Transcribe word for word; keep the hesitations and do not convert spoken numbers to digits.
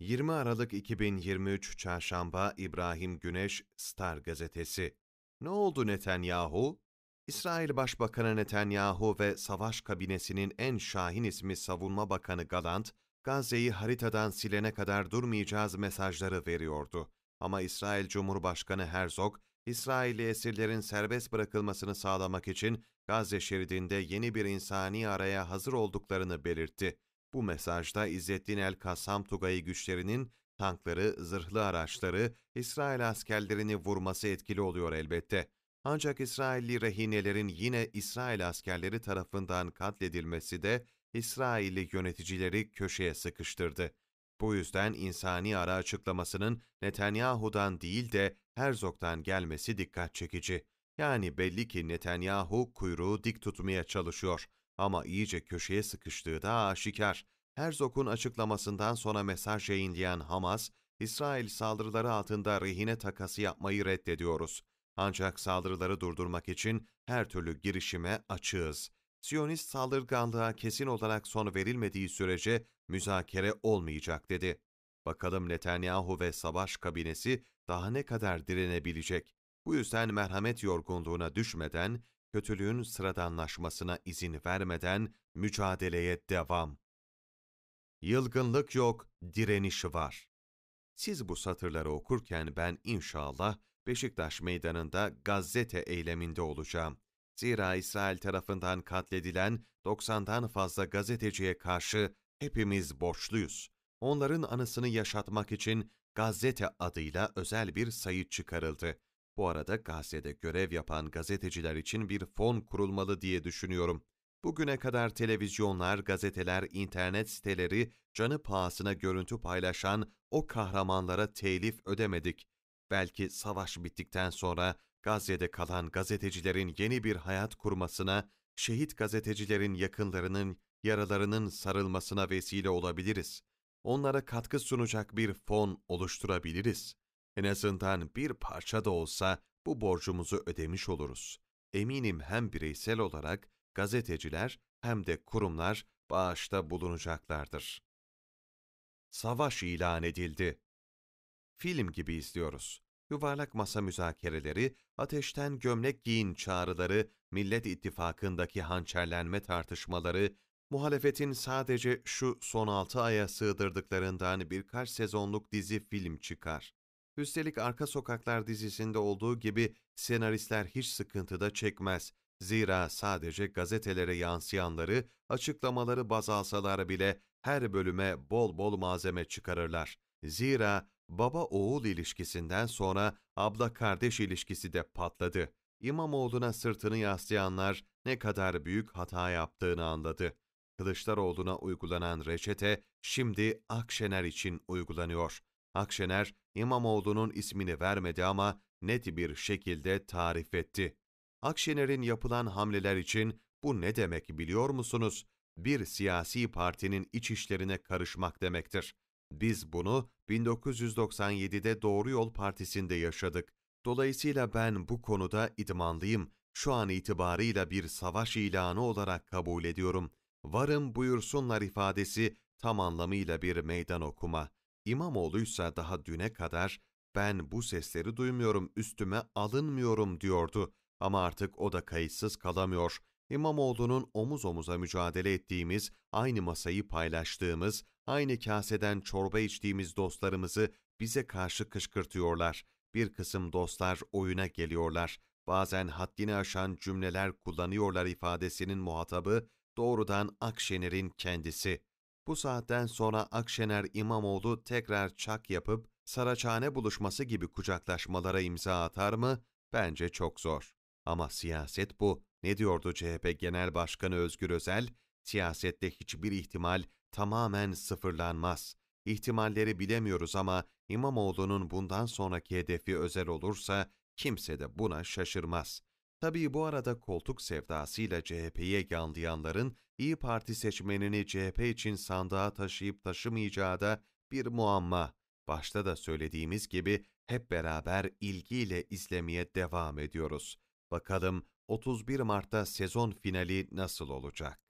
yirmi Aralık iki bin yirmi üç Çarşamba İbrahim Güneş, Star Gazetesi. Ne oldu Netanyahu? İsrail Başbakanı Netanyahu ve Savaş Kabinesi'nin en şahin ismi Savunma Bakanı Galant, Gazze'yi haritadan silene kadar durmayacağız mesajları veriyordu. Ama İsrail Cumhurbaşkanı Herzog, İsrailli esirlerin serbest bırakılmasını sağlamak için Gazze şeridinde yeni bir insani araya hazır olduklarını belirtti. Bu mesajda İzzettin El Kassam Tugayı güçlerinin tankları, zırhlı araçları, İsrail askerlerini vurması etkili oluyor elbette. Ancak İsrailli rehinelerin yine İsrail askerleri tarafından katledilmesi de İsrailli yöneticileri köşeye sıkıştırdı. Bu yüzden insani ara açıklamasının Netanyahu'dan değil de Herzog'dan gelmesi dikkat çekici. Yani belli ki Netanyahu kuyruğu dik tutmaya çalışıyor ama iyice köşeye sıkıştığı da aşikar. Herzog'un açıklamasından sonra mesaj yayınlayan Hamas, İsrail saldırıları altında rehine takası yapmayı reddediyoruz. Ancak saldırıları durdurmak için her türlü girişime açığız. Siyonist saldırganlığa kesin olarak son verilmediği sürece müzakere olmayacak dedi. Bakalım Netanyahu ve Savaş Kabinesi daha ne kadar direnebilecek? Bu yüzden merhamet yorgunluğuna düşmeden, kötülüğün sıradanlaşmasına izin vermeden mücadeleye devam. Yılgınlık yok, direniş var. Siz bu satırları okurken ben inşallah Beşiktaş Meydanı'nda GaZZete eyleminde olacağım. Zira İsrail tarafından katledilen doksandan fazla gazeteciye karşı hepimiz borçluyuz. Onların anısını yaşatmak için GaZZete adıyla özel bir sayı çıkarıldı. Bu arada Gazze'de görev yapan gazeteciler için bir fon kurulmalı diye düşünüyorum. Bugüne kadar televizyonlar, gazeteler, internet siteleri canı pahasına görüntü paylaşan o kahramanlara telif ödemedik. Belki savaş bittikten sonra Gazze'de kalan gazetecilerin yeni bir hayat kurmasına, şehit gazetecilerin yakınlarının yaralarının sarılmasına vesile olabiliriz. Onlara katkı sunacak bir fon oluşturabiliriz. En azından bir parça da olsa bu borcumuzu ödemiş oluruz. Eminim hem bireysel olarak gazeteciler hem de kurumlar bağışta bulunacaklardır. Savaş ilan edildi. Film gibi izliyoruz. Yuvarlak masa müzakereleri, ateşten gömlek giyin çağrıları, Millet İttifakı'ndaki hançerlenme tartışmaları, muhalefetin sadece şu son altı aya sığdırdıklarından birkaç sezonluk dizi film çıkar. Üstelik Arka Sokaklar dizisinde olduğu gibi senaristler hiç sıkıntı da çekmez. Zira sadece gazetelere yansıyanları, açıklamaları baz alsalar bile her bölüme bol bol malzeme çıkarırlar. Zira baba-oğul ilişkisinden sonra abla-kardeş ilişkisi de patladı. İmamoğlu'na sırtını yaslayanlar ne kadar büyük hata yaptığını anladı. Kılıçdaroğlu'na uygulanan reçete şimdi Akşener için uygulanıyor. Akşener, İmamoğlu'nun ismini vermedi ama net bir şekilde tarif etti. Akşener'in yapılan hamleler için bu ne demek biliyor musunuz? Bir siyasi partinin iç işlerine karışmak demektir. Biz bunu bin dokuz yüz doksan yedi'de Doğru Yol Partisi'nde yaşadık. Dolayısıyla ben bu konuda idmanlıyım. Şu an itibarıyla bir savaş ilanı olarak kabul ediyorum. Varım buyursunlar ifadesi tam anlamıyla bir meydan okuma. İmamoğlu'ysa daha düne kadar ben bu sesleri duymuyorum, üstüme alınmıyorum diyordu. Ama artık o da kayıtsız kalamıyor. İmamoğlu'nun omuz omuza mücadele ettiğimiz, aynı masayı paylaştığımız, aynı kaseden çorba içtiğimiz dostlarımızı bize karşı kışkırtıyorlar. Bir kısım dostlar oyuna geliyorlar. Bazen haddini aşan cümleler kullanıyorlar ifadesinin muhatabı doğrudan Akşener'in kendisi. Bu saatten sonra Akşener İmamoğlu tekrar çak yapıp Saraçhane buluşması gibi kucaklaşmalara imza atar mı? Bence çok zor. Ama siyaset bu. Ne diyordu C H P Genel Başkanı Özgür Özel? Siyasette hiçbir ihtimal tamamen sıfırlanmaz. İhtimalleri bilemiyoruz ama İmamoğlu'nun bundan sonraki hedefi Özel olursa kimse de buna şaşırmaz. Tabii bu arada koltuk sevdasıyla C H P'ye yanlayanların İYİ Parti seçmenini C H P için sandığa taşıyıp taşımayacağı da bir muamma. Başta da söylediğimiz gibi hep beraber ilgiyle izlemeye devam ediyoruz. Bakalım otuz bir Mart'ta sezon finali nasıl olacak?